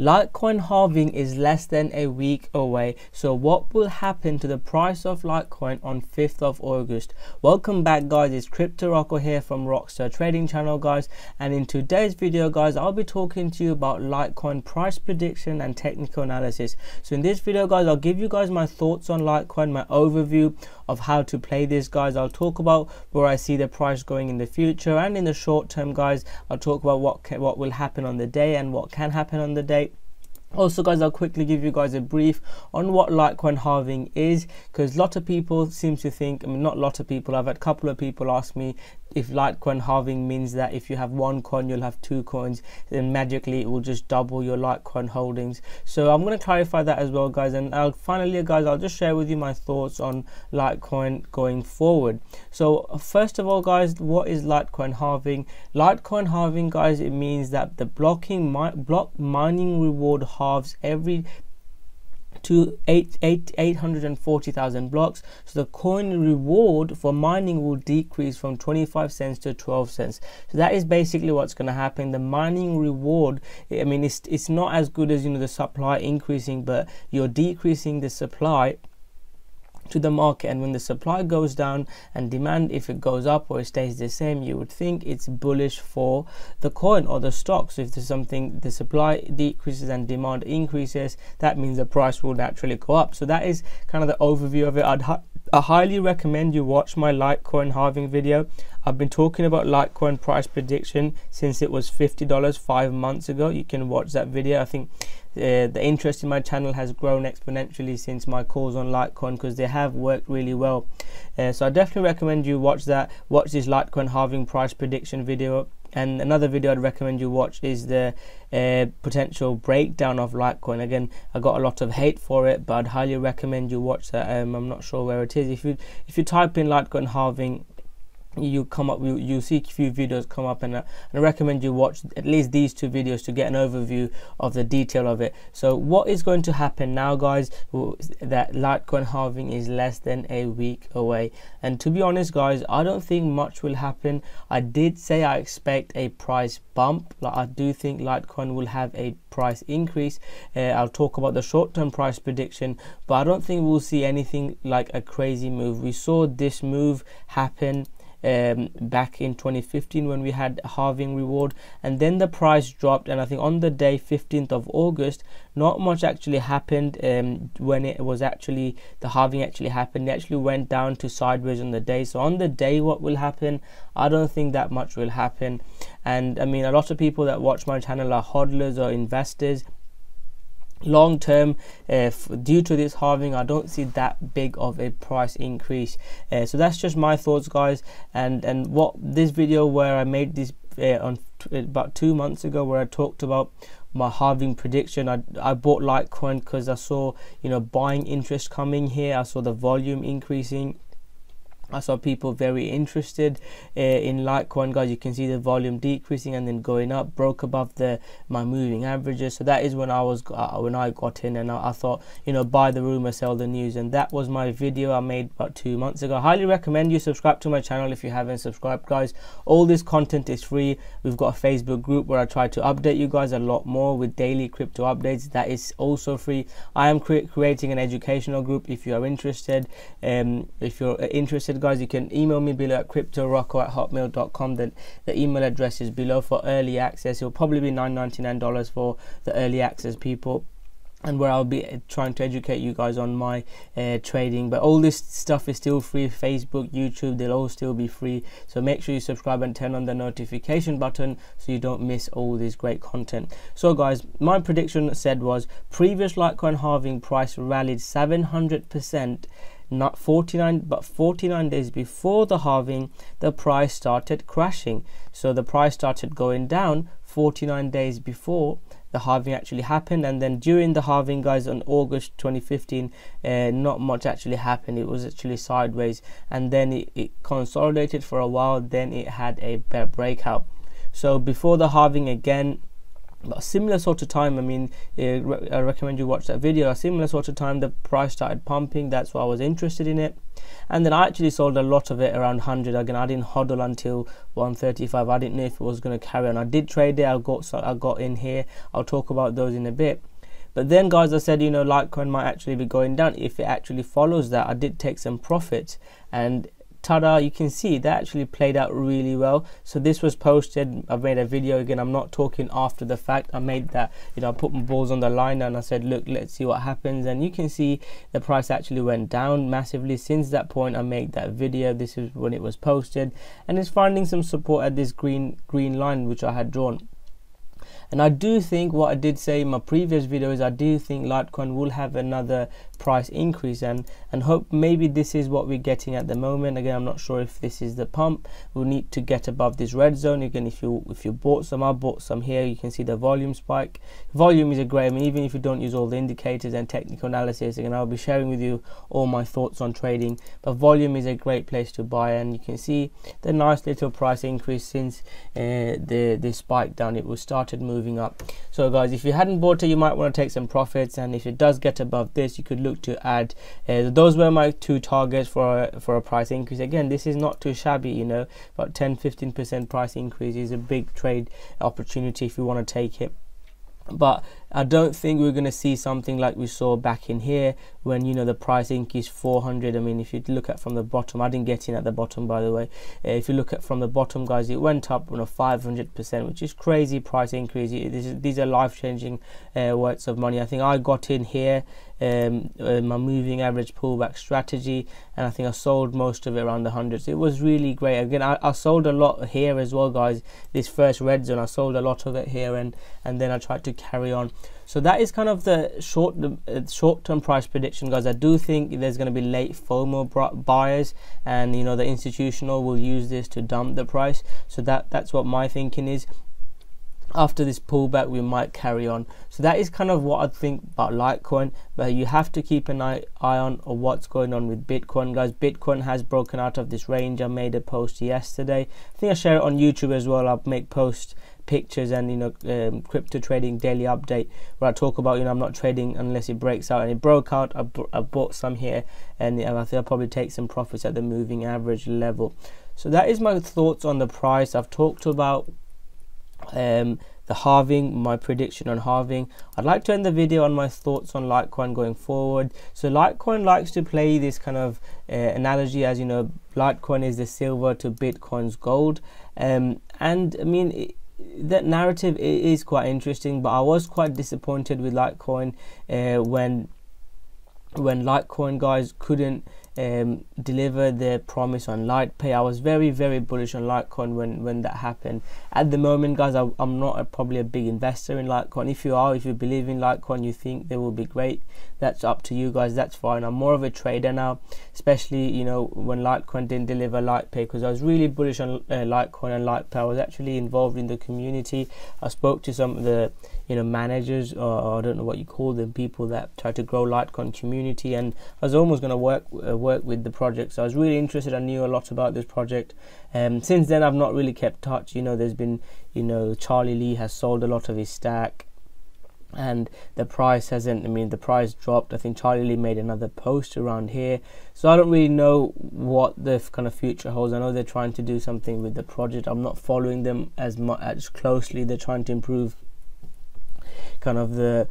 Litecoin halving is less than a week away, so what will happen to the price of Litecoin on 5th of August? Welcome back guys, it's Crypto Rocko here from Rockstar Trading Channel guys, and in today's video guys, I'll be talking to you about Litecoin price prediction and technical analysis. So in this video guys, I'll give you guys my thoughts on Litecoin, my overview of how to play this guys. I'll talk about where I see the price going in the future, and in the short term guys, I'll talk about what will happen on the day and what can happen on the day. Also guys, I'll quickly give you guys a brief on what Litecoin halving is, because a lot of people seem to think, I mean not a lot of people, I've had a couple of people ask me if Litecoin halving means that if you have one coin you'll have two coins, then magically it will just double your Litecoin holdings. So I'm going to clarify that as well guys, and finally guys I'll just share with you my thoughts on Litecoin going forward. So first of all guys, what is Litecoin halving? Litecoin halving guys, it means that the block mining reward halves every to 840,000 blocks, so the coin reward for mining will decrease from 25 cents to 12 cents. So that is basically what's going to happen. The mining reward, I mean, it's not as good as, you know, the supply increasing, but you're decreasing the supply to the market, and when the supply goes down and demand, if it goes up or it stays the same, you would think it's bullish for the coin or the stock. So if there's something, the supply decreases and demand increases, that means the price will naturally go up. So that is kind of the overview of it. I highly recommend you watch my Litecoin halving video. I've been talking about Litecoin price prediction since it was $50 5 months ago. You can watch that video. I think the interest in my channel has grown exponentially since my calls on Litecoin, because they have worked really well. So I definitely recommend you watch that. Watch this Litecoin halving price prediction video. And another video I'd recommend you watch is the potential breakdown of Litecoin. Again, I got a lot of hate for it, but I'd highly recommend you watch that. I'm not sure where it is. If you type in Litecoin halving, you see a few videos come up, and I recommend you watch at least these two videos to get an overview of the detail of it. So what is going to happen now guys, that Litecoin halving is less than a week away, and to be honest guys, I don't think much will happen. I did say I expect a price bump. Like, I do think Litecoin will have a price increase. I'll talk about the short-term price prediction, but I don't think we'll see anything like a crazy move. We saw this move happen back in 2015 when we had halving reward, and then the price dropped, and I think on the day 15th of August, not much actually happened. When it was actually the halving actually happened, it actually went down to sideways on the day. So on the day, what will happen? I don't think that much will happen. And I mean, a lot of people that watch my channel are hodlers or investors. Long term, due to this halving, I don't see that big of a price increase. So that's just my thoughts guys, and what this video where I made this on about 2 months ago, where I talked about my halving prediction. I bought Litecoin because I saw, you know, buying interest coming here. I saw the volume increasing, I saw people very interested in Litecoin guys. You can see the volume decreasing and then going up, broke above my moving averages. So that is when I got in, and I thought, you know, buy the rumor, sell the news. And that was my video I made about 2 months ago. I highly recommend you subscribe to my channel if you haven't subscribed guys. All this content is free. We've got a Facebook group where I try to update you guys a lot more with daily crypto updates. That is also free. I am creating an educational group if you are interested. If you're interested guys, you can email me below at cryptorocko@hotmail.com. Then the email address is below for early access. It'll probably be $9.99 for the early access people, and where I'll be trying to educate you guys on my trading. But all this stuff is still free. Facebook, YouTube, they'll all still be free. So make sure you subscribe and turn on the notification button so you don't miss all this great content. So guys, my prediction said was previous Litecoin halving price rallied 700%. Not 49 days before the halving, the price started crashing. So the price started going down 49 days before the halving actually happened. And then during the halving guys, on August 2015, not much actually happened. It was actually sideways, and then it consolidated for a while, then it had a breakout. So before the halving again, a similar sort of time, I mean, I recommend you watch that video. A similar sort of time the price started pumping, that's why I was interested in it, and then I actually sold a lot of it around 100. Again, I didn't hodl until 135. I didn't know if it was going to carry on. I did trade it. I got in here. I'll talk about those in a bit. But then, guys, I said, you know, Litecoin might actually be going down. If it actually follows that, I did take some profits, and ta-da, you can see that actually played out really well. So this was posted, I've made a video. Again, I'm not talking after the fact. I made that, you know, I put my balls on the line and I said, look, let's see what happens. And you can see the price actually went down massively since that point. I made that video. This is when it was posted, and it's finding some support at this green line which I had drawn. And I do think, what I did say in my previous video is, I do think Litecoin will have another price increase, and hope maybe this is what we're getting at the moment. Again, I'm not sure if this is the pump. We'll need to get above this red zone. Again, if you bought some, I bought some here. You can see the volume spike. Volume is a great, I mean, even if you don't use all the indicators and technical analysis, again, I'll be sharing with you all my thoughts on trading, but volume is a great place to buy. And you can see the nice little price increase since the spike down. It was started moving up. So guys, if you hadn't bought it, you might want to take some profits, and if it does get above this, you could look to add. Those were my two targets for a price increase. Again, this is not too shabby, you know, about 10-15% price increase is a big trade opportunity if you want to take it. But I don't think we're going to see something like we saw back in here when, you know, the price increase 400. I mean, if you look at from the bottom, I didn't get in at the bottom, by the way. If you look at from the bottom, guys, it went up on a 500%, which is crazy price increase. These are life-changing worths of money. I think I got in here my moving average pullback strategy, and I think I sold most of it around the hundreds. It was really great. Again, I sold a lot here as well, guys. This first red zone, I sold a lot of it here, and then I tried to carry on. So that is kind of the short-term price prediction, guys. I do think there's going to be late FOMO buyers, and you know, the institutional will use this to dump the price. So that's what my thinking is. After this pullback, we might carry on. So that is kind of what I think about Litecoin, but you have to keep an eye on what's going on with Bitcoin, guys. Bitcoin has broken out of this range. I made a post yesterday. I think I share it on YouTube as well. I'll make posts, pictures, and you know, crypto trading daily update, where I talk about, you know, I'm not trading unless it breaks out, and it broke out. I bought some here, and I think I'll probably take some profits at the moving average level. So that is my thoughts on the price. I've talked about the halving, my prediction on halving. I'd like to end the video on my thoughts on Litecoin going forward. So Litecoin likes to play this kind of analogy, as you know, Litecoin is the silver to Bitcoin's gold, and I mean, that narrative is quite interesting. But I was quite disappointed with Litecoin when Litecoin, guys, couldn't deliver their promise on LitePay. I was very, very bullish on Litecoin when that happened. At the moment, guys, I'm not probably a big investor in Litecoin. If you are, if you believe in Litecoin, you think they will be great, that's up to you, guys, that's fine. I'm more of a trader now, especially, you know, when Litecoin didn't deliver LitePay, because I was really bullish on Litecoin and LitePay. I was actually involved in the community. I spoke to some of the, you know, managers, or I don't know what you call them, people that try to grow Litecoin community, and I was almost going to work with the project. So I was really interested. I knew a lot about this project, and since then I've not really kept touch. You know, there's been, you know, Charlie Lee has sold a lot of his stack, and the price hasn't, I mean, the price dropped. I think Charlie Lee made another post around here, so I don't really know what the kind of future holds. I know they're trying to do something with the project. I'm not following them as much as closely. They're trying to improve kind of the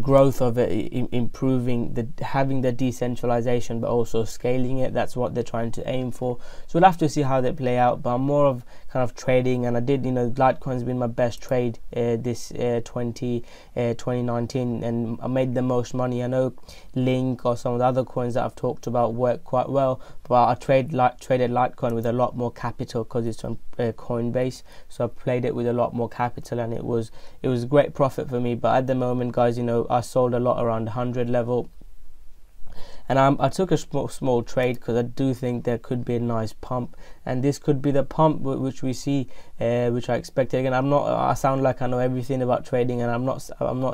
growth of it, improving having the decentralization, but also scaling it. That's what they're trying to aim for. So we'll have to see how they play out. But I'm more of kind of trading, and I did, you know, Litecoin's been my best trade this 2019, and I made the most money. I know Link or some of the other coins that I've talked about work quite well, but I traded Litecoin with a lot more capital because it's on Coinbase. So I played it with a lot more capital, and it was a great profit for me. But at the moment, guys, you know, I sold a lot around 100 level. And I took a small trade because I do think there could be a nice pump, and this could be the pump which we see, which I expected. Again, I sound like I know everything about trading, and I'm not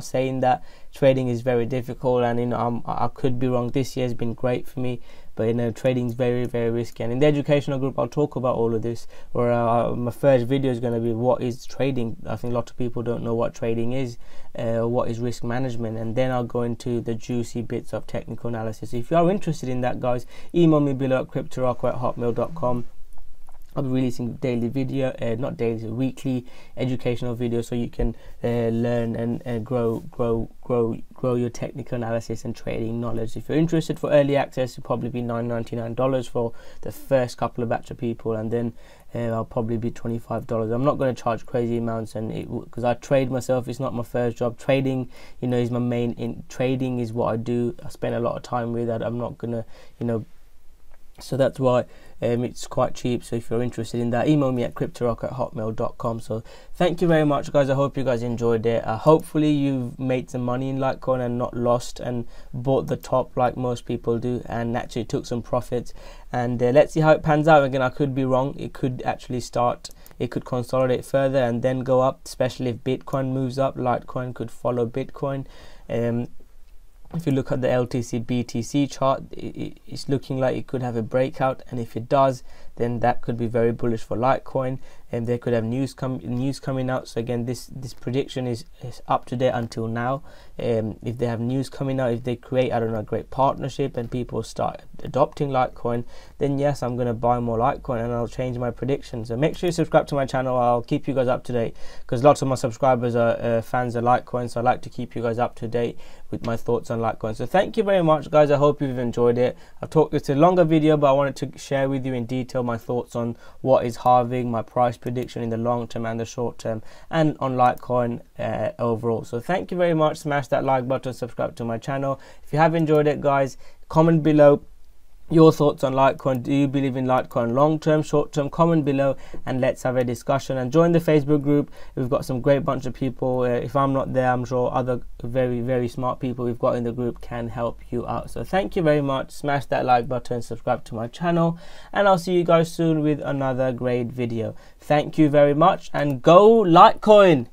saying that trading is very difficult, and you know, I could be wrong. This year has been great for me. But you know, trading is very, very risky. And in the educational group, I'll talk about all of this. Or my first video is going to be what is trading. I think a lot of people don't know what trading is, what is risk management, and then I'll go into the juicy bits of technical analysis. If you are interested in that, guys, email me below at cryptorocko@hotmail.com. I'll be releasing daily video, not daily, weekly educational videos, so you can learn and grow your technical analysis and trading knowledge. If you're interested, for early access, it'll probably be $9.99 for the first couple of batch of people, and then I'll probably be $25. I'm not going to charge crazy amounts, and because I trade myself, it's not my first job. Trading, you know, is my main. Trading is what I do. I spend a lot of time with that. I'm not going to, you know. So that's why it's quite cheap. So if you're interested in that, email me at cryptorocko@hotmail.com. So thank you very much, guys. I hope you guys enjoyed it. Hopefully you've made some money in Litecoin and not lost, and bought the top like most people do, and actually took some profits. And let's see how it pans out. Again, I could be wrong. It could actually start, it could consolidate further and then go up, especially if Bitcoin moves up. Litecoin could follow Bitcoin. If you look at the LTC BTC chart, it's looking like it could have a breakout, and if it does, then that could be very bullish for Litecoin, and they could have news coming out. So again, this prediction is up to date until now. If they have news coming out, if they create, I don't know, a great partnership and people start adopting Litecoin, then yes, I'm going to buy more Litecoin and I'll change my prediction. So make sure you subscribe to my channel. I'll keep you guys up to date, because lots of my subscribers are fans of Litecoin, so I like to keep you guys up to date with my thoughts on Litecoin. So thank you very much, guys. I hope you've enjoyed it. I've talked, it's a longer video, but I wanted to share with you in detail my thoughts on what is halving, my price prediction in the long term and the short term, and on Litecoin overall. So thank you very much. Smash that like button, subscribe to my channel. If you have enjoyed it, guys, comment below your thoughts on Litecoin. Do you believe in Litecoin long term, short term? Comment below and let's have a discussion, and join the Facebook group. We've got some great bunch of people. If I'm not there, I'm sure other very, very smart people we've got in the group can help you out. So thank you very much. Smash that like button, subscribe to my channel, and I'll see you guys soon with another great video. Thank you very much, and go Litecoin.